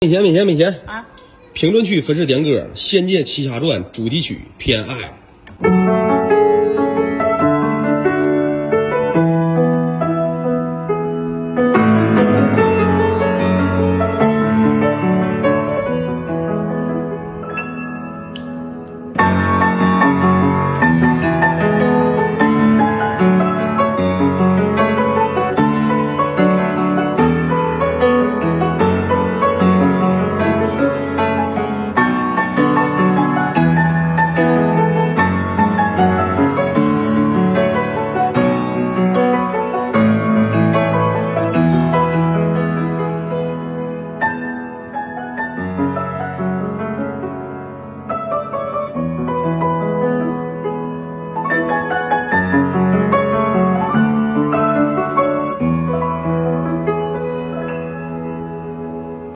面前啊！评论区粉丝点歌《仙剑奇侠传》主题曲偏爱。